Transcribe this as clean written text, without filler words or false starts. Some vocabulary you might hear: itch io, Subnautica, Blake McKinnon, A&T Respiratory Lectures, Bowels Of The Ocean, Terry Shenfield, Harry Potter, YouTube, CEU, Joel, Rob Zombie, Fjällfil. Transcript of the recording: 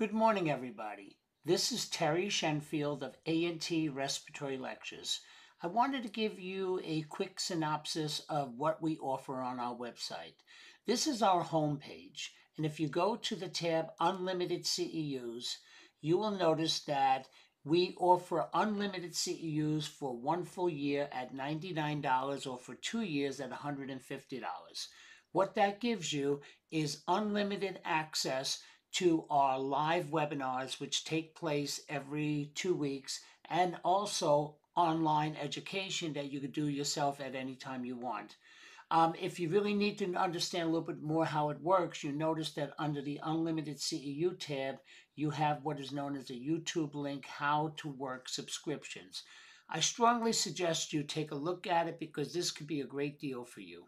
Good morning, everybody. This is Terry Shenfield of A&T Respiratory Lectures. I wanted to give you a quick synopsis of what we offer on our website. This is our homepage, and if you go to the tab Unlimited CEUs, you will notice that we offer unlimited CEUs for one full year at $99 or for 2 years at $150. What that gives you is unlimited access to our live webinars, which take place every 2 weeks, and also online education that you can do yourself at any time you want. If you really need to understand a little bit more how it works, you notice that under the Unlimited CEU tab, you have what is known as a YouTube link, How to Work Subscriptions. I strongly suggest you take a look at it because this could be a great deal for you.